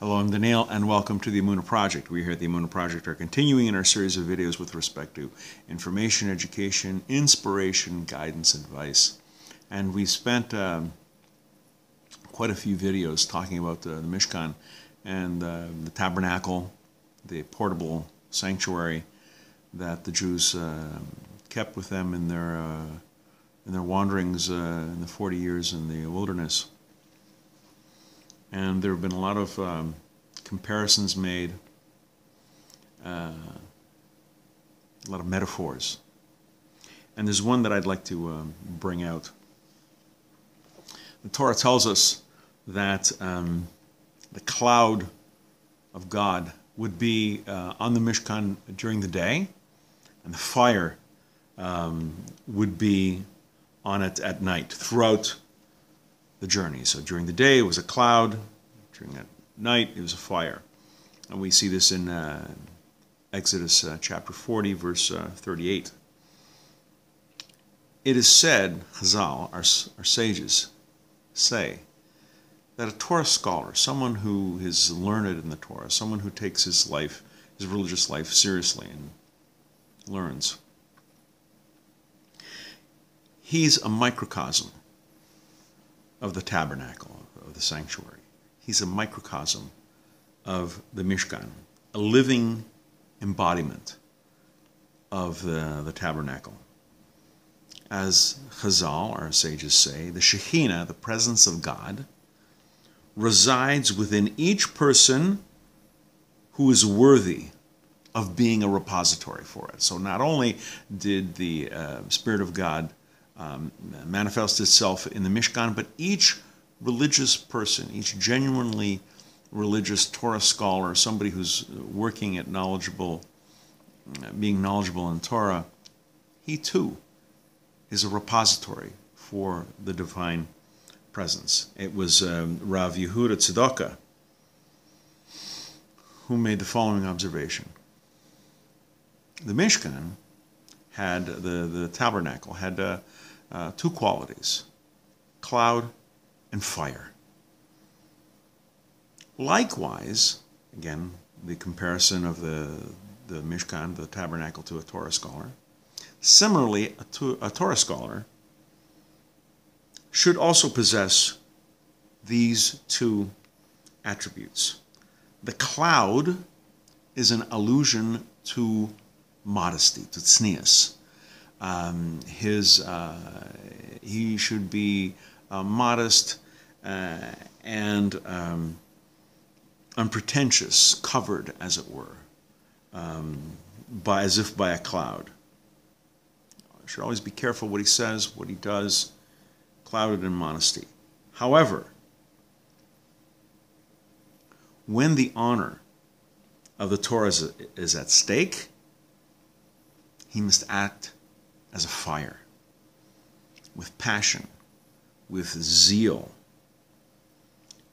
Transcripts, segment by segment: Hello, I'm Daniel, and welcome to the Emunah Project. We here at the Emunah Project are continuing in our series of videos with respect to information, education, inspiration, guidance, advice. And we spent quite a few videos talking about the Mishkan and the tabernacle, the portable sanctuary that the Jews kept with them in their wanderings in the 40 years in the wilderness. And there have been a lot of comparisons made, a lot of metaphors. And there's one that I'd like to bring out. The Torah tells us that the cloud of God would be on the Mishkan during the day, and the fire would be on it at night, throughout the journey. So during the day it was a cloud, during that night it was a fire. And we see this in Exodus chapter 40, verse 38. It is said, Chazal, our sages say, that a Torah scholar, someone who is learned in the Torah, someone who takes his life, his religious life seriously and learns, he's a microcosm of the tabernacle, of the sanctuary. He's a microcosm of the Mishkan, a living embodiment of the tabernacle. As Chazal, our sages say, the Shekhinah, the presence of God, resides within each person who is worthy of being a repository for it. So not only did the Spirit of God manifests itself in the Mishkan, but each religious person, each genuinely religious Torah scholar, somebody who's working at being knowledgeable in Torah, he too is a repository for the divine presence. It was Rav Yehuda Tzedaka who made the following observation. The Mishkan had, the tabernacle, had two qualities, cloud and fire. Likewise, again, the comparison of the Mishkan, the tabernacle, to a Torah scholar. Similarly, a Torah scholar should also possess these two attributes. The cloud is an allusion to modesty, to tznius. He should be modest and unpretentious, covered, as it were, as if by a cloud. Should always be careful what he says, what he does, clouded in modesty. However, when the honor of the Torah is at stake, he must act as a fire, with passion, with zeal,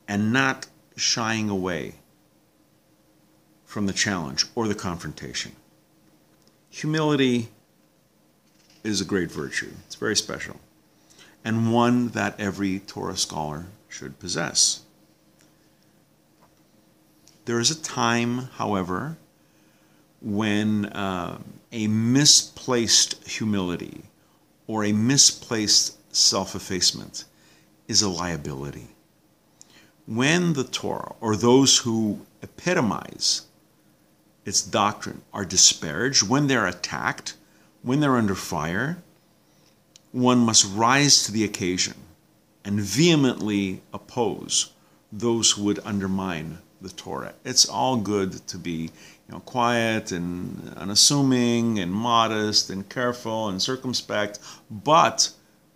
and not shying away from the challenge or the confrontation. Humility is a great virtue. It's very special, and one that every Torah scholar should possess. There is a time, however, when a misplaced humility or a misplaced self-effacement is a liability. When the Torah or those who epitomize its doctrine are disparaged, when they're attacked, when they're under fire, one must rise to the occasion and vehemently oppose those who would undermine the Torah. It's all good to be quiet and unassuming and modest and careful and circumspect, but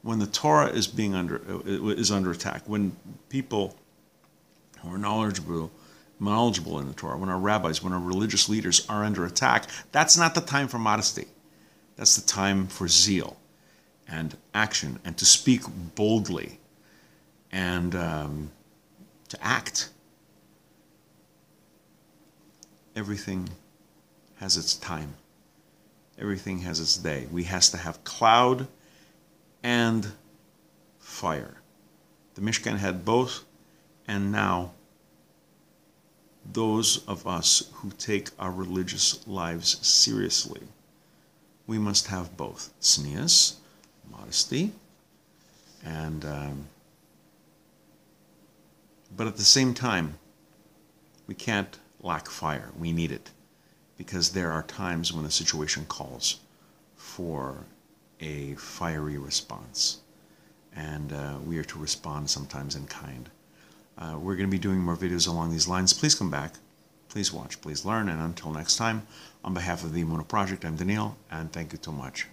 when the Torah is being under attack, when people who are knowledgeable in the Torah, when our rabbis, when our religious leaders are under attack, that's not the time for modesty. That's the time for zeal and action, and to speak boldly and to act. Everything has its time. Everything has its day. We has to have cloud and fire. The Mishkan had both, and now those of us who take our religious lives seriously. We must have both tznius, modesty, and but at the same time, we can't lack fire. We need it, because there are times when the situation calls for a fiery response, and we are to respond sometimes in kind. We're going to be doing more videos along these lines. Please come back, please watch, please learn, and until next time, on behalf of the Emunah Project, I'm Daniel, and thank you so much.